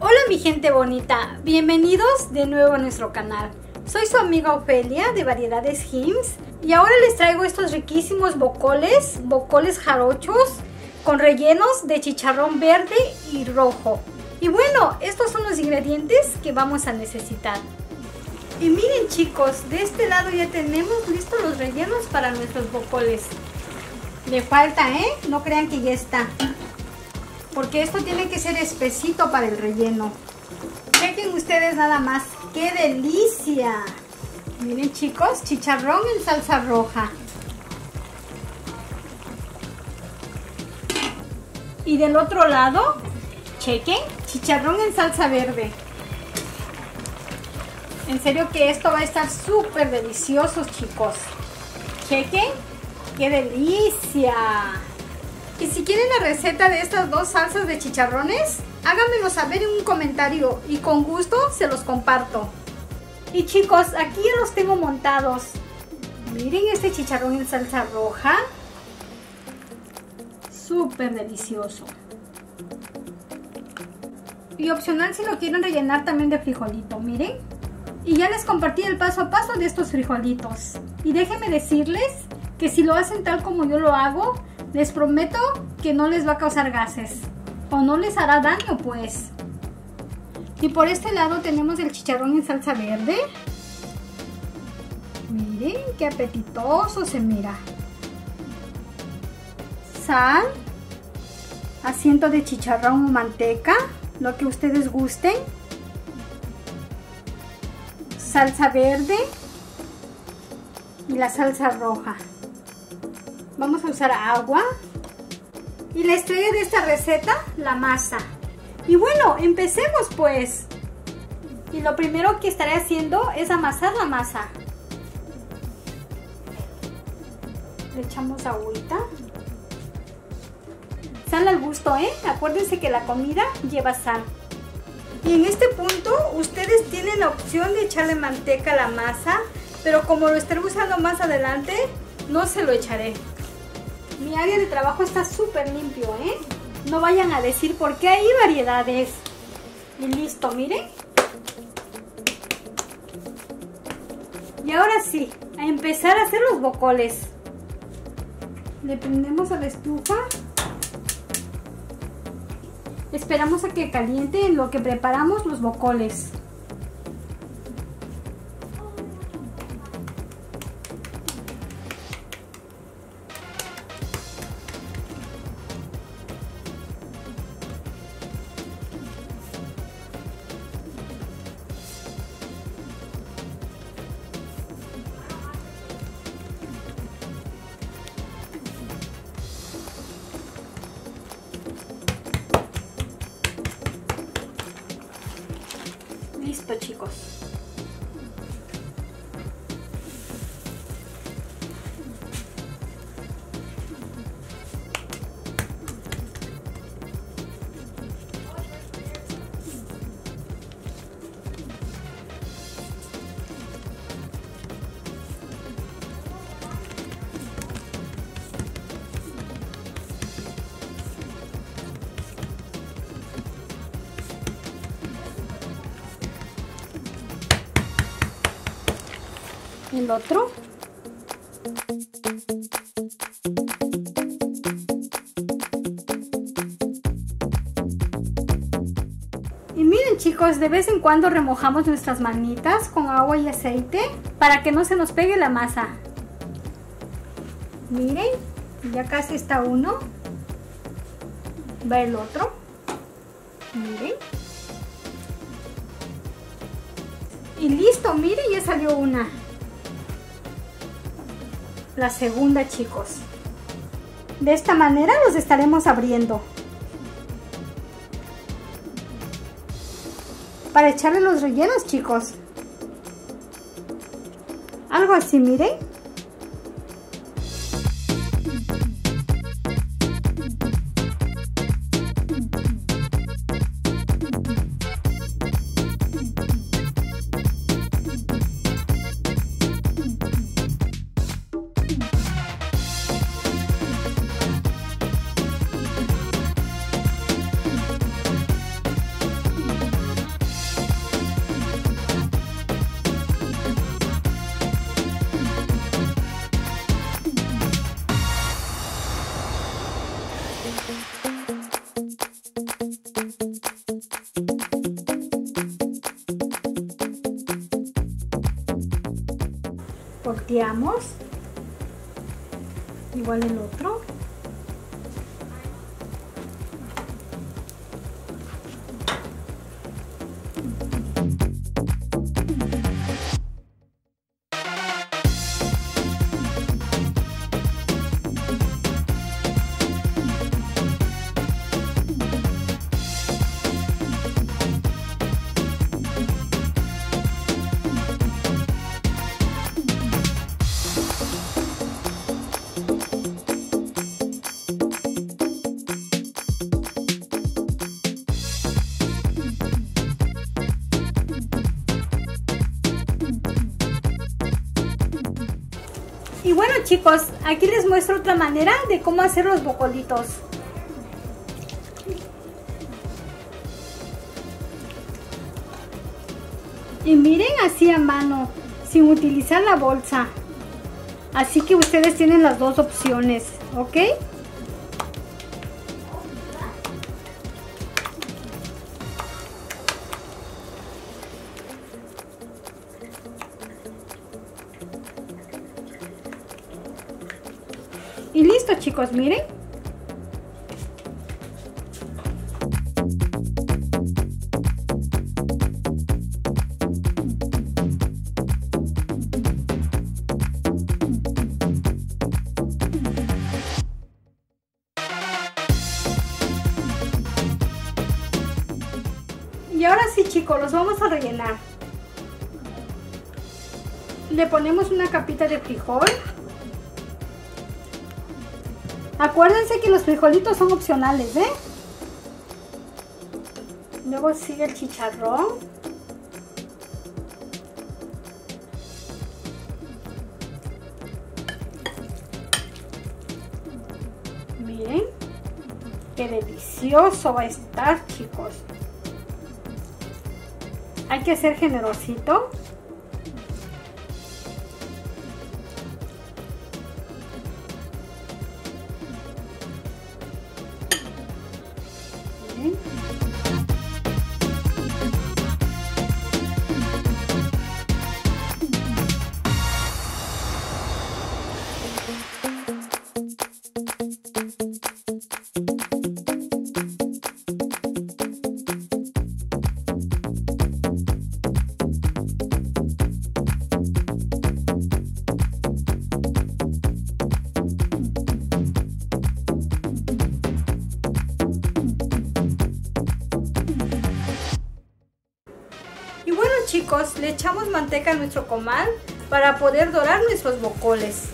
Hola mi gente bonita, bienvenidos de nuevo a nuestro canal. Soy su amiga Ofelia de Variedades Jimz y ahora les traigo estos riquísimos bocoles jarochos con rellenos de chicharrón verde y rojo. Y bueno, estos son los ingredientes que vamos a necesitar. Y miren chicos, de este lado ya tenemos listos los rellenos para nuestros bocoles. Le falta, no crean que ya está, porque esto tiene que ser espesito para el relleno. Chequen ustedes nada más, ¡qué delicia! Miren chicos, chicharrón en salsa roja. Y del otro lado, chequen, chicharrón en salsa verde. En serio que esto va a estar súper delicioso chicos. Chequen, qué delicia. Y si quieren la receta de estas dos salsas de chicharrones, háganmelo saber en un comentario y con gusto se los comparto. Y chicos, aquí ya los tengo montados. Miren este chicharrón en salsa roja, súper delicioso. Y opcional si lo quieren rellenar también de frijolito, miren. Y ya les compartí el paso a paso de estos frijolitos. Y déjenme decirles que si lo hacen tal como yo lo hago, les prometo que no les va a causar gases. O no les hará daño pues. Y por este lado tenemos el chicharrón en salsa verde. Miren qué apetitoso se mira. Sal. Asiento de chicharrón o manteca, lo que ustedes gusten. Salsa verde y la salsa roja. Vamos a usar agua. Y la estrella de esta receta, la masa. Y bueno, empecemos pues. Y lo primero que estaré haciendo es amasar la masa. Le echamos agüita. Sal al gusto, acuérdense que la comida lleva sal. Y en este punto ustedes tienen la opción de echarle manteca a la masa, pero como lo estaré usando más adelante, no se lo echaré. Mi área de trabajo está súper limpio, No vayan a decir porque hay variedades. Y listo, miren. Y ahora sí, a empezar a hacer los bocoles. Le prendemos a la estufa. Esperamos a que caliente en lo que preparamos los bocoles. Listo chicos. El otro. Y miren chicos, de vez en cuando remojamos nuestras manitas con agua y aceite para que no se nos pegue la masa. Miren, ya casi está uno. Va el otro. Miren. Y listo, miren, ya salió una. La segunda chicos. De esta manera los estaremos abriendo para echarle los rellenos chicos, algo así miren. volteamos, igual el otro. Y bueno, chicos, aquí les muestro otra manera de cómo hacer los bocolitos. Y miren, así a mano, sin utilizar la bolsa. Así que ustedes tienen las dos opciones, ¿ok? Y listo, chicos, miren. Y ahora sí, chicos, los vamos a rellenar. Le ponemos una capita de frijol. Acuérdense que los frijolitos son opcionales, ¿eh? Luego sigue el chicharrón. Miren, qué delicioso va a estar, chicos. Hay que ser generosito. Chicos, le echamos manteca a nuestro comal para poder dorar nuestros bocoles.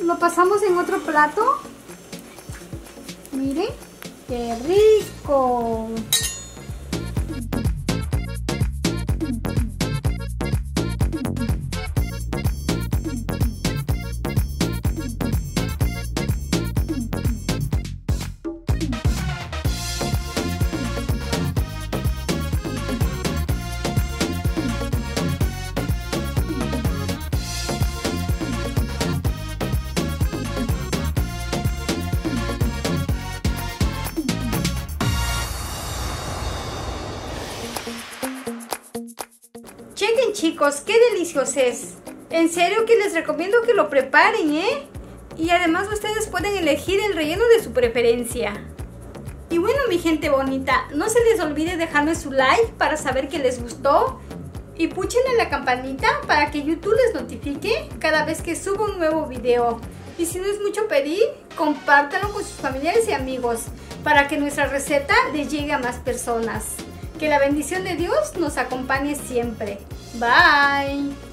Lo pasamos en otro plato. Miren, qué rico. Chequen, chicos, qué delicioso es. En serio que les recomiendo que lo preparen, ¿eh? Y además ustedes pueden elegir el relleno de su preferencia. Y bueno, mi gente bonita, no se les olvide dejarme su like para saber que les gustó. Y púchenle la campanita para que YouTube les notifique cada vez que subo un nuevo video. Y si no es mucho pedir, compártanlo con sus familiares y amigos para que nuestra receta les llegue a más personas. Que la bendición de Dios nos acompañe siempre. Bye.